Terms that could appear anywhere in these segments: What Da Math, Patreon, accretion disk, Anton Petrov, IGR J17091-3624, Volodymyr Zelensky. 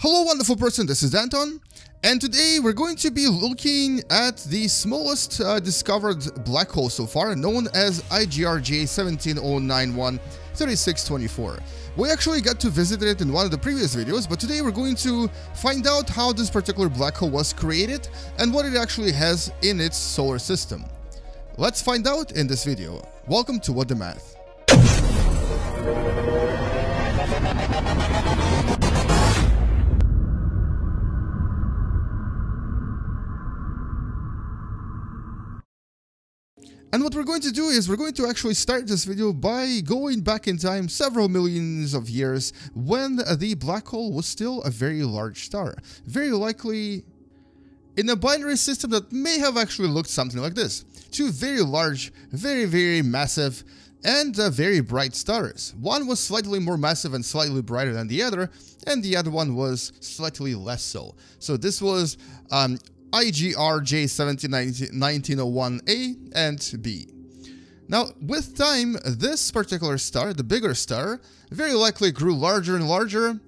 Hello wonderful person, this is Anton, and today we're going to be looking at the smallest discovered black hole so far, known as IGR J17091-3624. We actually got to visit it in one of the previous videos, but today we're going to find out how this particular black hole was created and what it actually has in its solar system. Let's find out in this video. Welcome to What Da Math. And what we're going to do is we're going to actually start this video by going back in time several millions of years when the black hole was still a very large star, very likely in a binary system that may have actually looked something like this. Two very large, very, very massive and very bright stars. One was slightly more massive and slightly brighter than the other, and the other one was slightly less so. So this was IGR J17091A and B. Now, with time, this particular star, the bigger star, very likely grew larger and larger,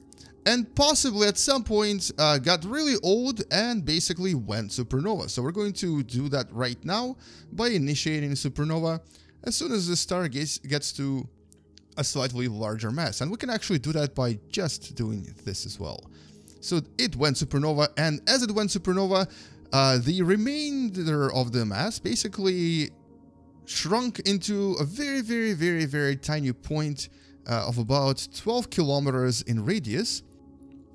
and possibly at some point got really old and basically went supernova. So we're going to do that right now by initiating supernova as soon as the star gets to a slightly larger mass. And we can actually do that by just doing this as well. So it went supernova, and as it went supernova, the remainder of the mass basically shrunk into a very, very, very, very tiny point of about 12 kilometers in radius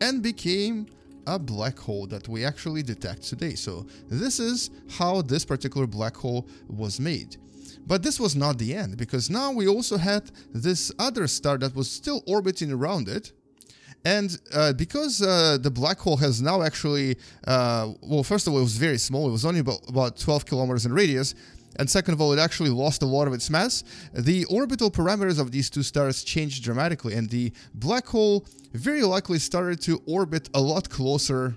and became a black hole that we actually detect today. So this is how this particular black hole was made. But this was not the end, because now we also had this other star that was still orbiting around it. And because the black hole has now actually, well, first of all, it was very small. It was only about 12 kilometers in radius. And second of all, it actually lost a lot of its mass. The orbital parameters of these two stars changed dramatically. And the black hole very likely started to orbit a lot closer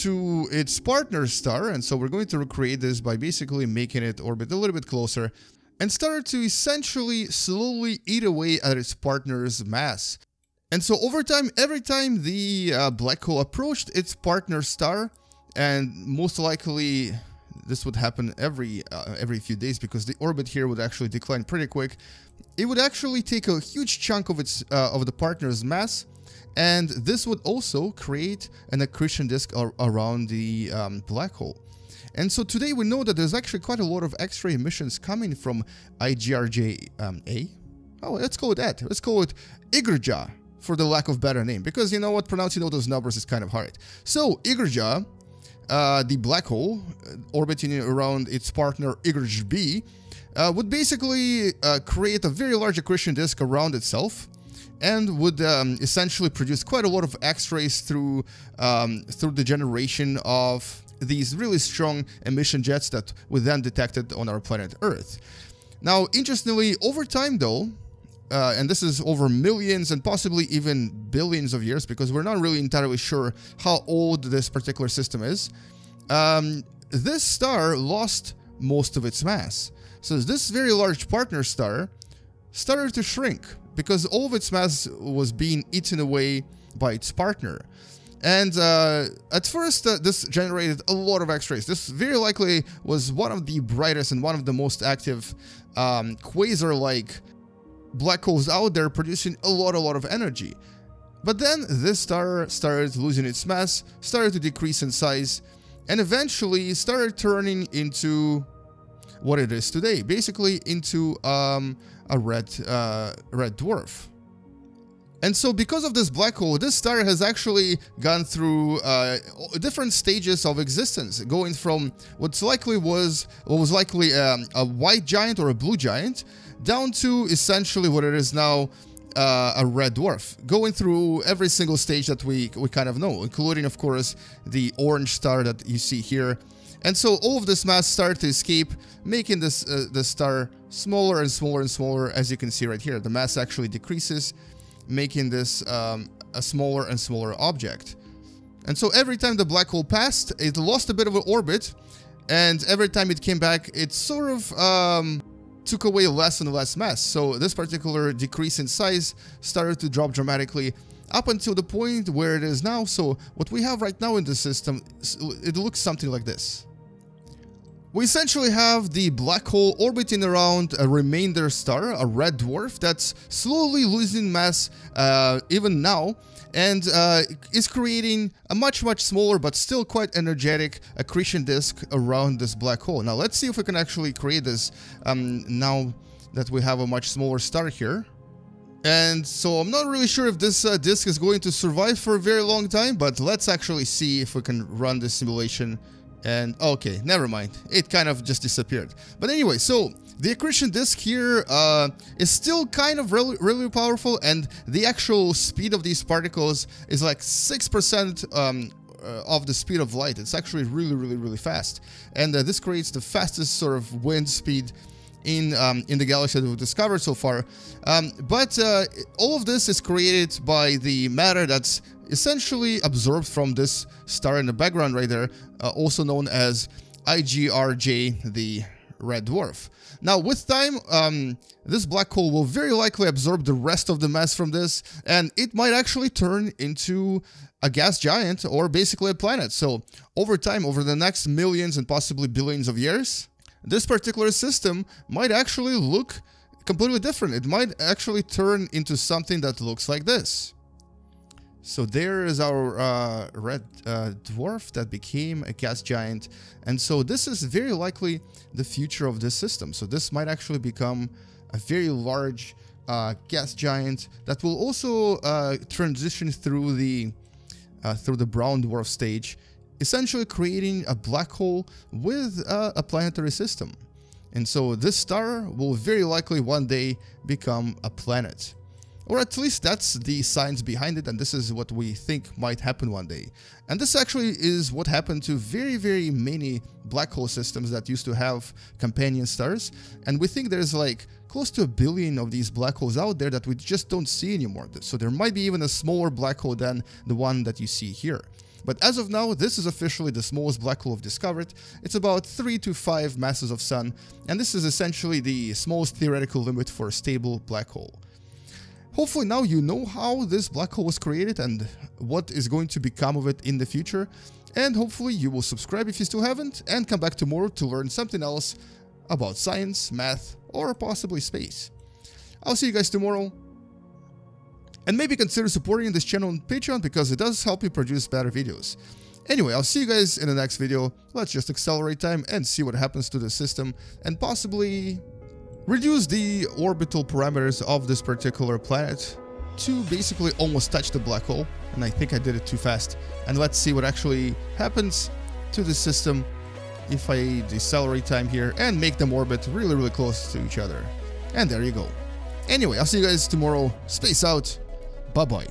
to its partner star. And so we're going to recreate this by basically making it orbit a little bit closer. And started to essentially slowly eat away at its partner's mass. And so over time, every time the black hole approached its partner star, and most likely this would happen every few days because the orbit here would actually decline pretty quick, it would actually take a huge chunk of its of the partner's mass, and this would also create an accretion disk around the black hole. And so today we know that there's actually quite a lot of X-ray emissions coming from IGR J1709191-3624. Oh, let's call it that. Let's call it IGR J1709191-3624. For the lack of better name, because you know what, pronouncing all those numbers is kind of hard. So IGR J1709191-3624, the black hole orbiting around its partner IGR B, would basically create a very large accretion disk around itself, and would essentially produce quite a lot of X-rays through the generation of these really strong emission jets that were then detected on our planet Earth. Now, interestingly, over time though. And this is over millions and possibly even billions of years, because we're not really entirely sure how old this particular system is. This star lost most of its mass. So this very large partner star started to shrink because all of its mass was being eaten away by its partner. And at first, this generated a lot of X-rays. This very likely was one of the brightest and one of the most active quasar-like black holes out there, producing a lot of energy. But then this star started losing its mass, started to decrease in size, and eventually started turning into what it is today, basically into a red dwarf. And so because of this black hole, this star has actually gone through different stages of existence, going from what was likely a white giant or a blue giant, down to essentially what it is now, a red dwarf, going through every single stage that we kind of know, including, of course, the orange star that you see here. And so all of this mass started to escape, making this the star smaller and smaller and smaller, as you can see right here. The mass actually decreases, making this a smaller and smaller object. And so every time the black hole passed, it lost a bit of an orbit, and every time it came back, it sort of took away less and less mass. So this particular decrease in size started to drop dramatically, up until the point where it is now. So what we have right now in the system, it looks something like this. We essentially have the black hole orbiting around a remainder star, a red dwarf that's slowly losing mass even now, and is creating a much smaller but still quite energetic accretion disk around this black hole. Now let's see if we can actually create this now that we have a much smaller star here. And so I'm not really sure if this disk is going to survive for a very long time, but let's actually see if we can run this simulation. And okay, never mind. It kind of just disappeared. But anyway, so the accretion disk here is still kind of really powerful, and the actual speed of these particles is like 6% of the speed of light. It's actually really fast. And this creates the fastest sort of wind speed in the galaxy that we've discovered so far. But all of this is created by the matter that's essentially absorbed from this star in the background right there, also known as IGR J, the red dwarf. Now with time, this black hole will very likely absorb the rest of the mass from this, and it might actually turn into a gas giant or basically a planet. So over time, over the next millions and possibly billions of years, this particular system might actually look completely different. It might actually turn into something that looks like this. So there is our red dwarf that became a gas giant. And so this is very likely the future of this system. So this might actually become a very large gas giant that will also transition through the brown dwarf stage, essentially creating a black hole with a planetary system. And so this star will very likely one day become a planet. Or at least that's the science behind it, and this is what we think might happen one day. And this actually is what happened to very many black hole systems that used to have companion stars. And we think there's like close to a billion of these black holes out there that we just don't see anymore. So there might be even a smaller black hole than the one that you see here. But as of now, this is officially the smallest black hole we've discovered. It's about 3 to 5 masses of sun, and this is essentially the smallest theoretical limit for a stable black hole. Hopefully now you know how this black hole was created and what is going to become of it in the future, and hopefully you will subscribe if you still haven't, and come back tomorrow to learn something else about science, math, or possibly space. I'll see you guys tomorrow. And maybe consider supporting this channel on Patreon, because it does help me produce better videos. Anyway, I'll see you guys in the next video. Let's just accelerate time and see what happens to the system, and possibly reduce the orbital parameters of this particular planet to basically almost touch the black hole. And I think I did it too fast. And let's see what actually happens to the system if I decelerate time here and make them orbit really close to each other. And there you go. Anyway, I'll see you guys tomorrow. Space out. Bye-bye.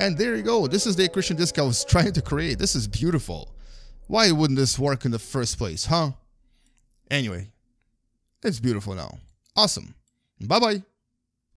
And there you go. This is the accretion disk I was trying to create. This is beautiful. Why wouldn't this work in the first place, huh? Anyway, it's beautiful now. Awesome. Bye-bye.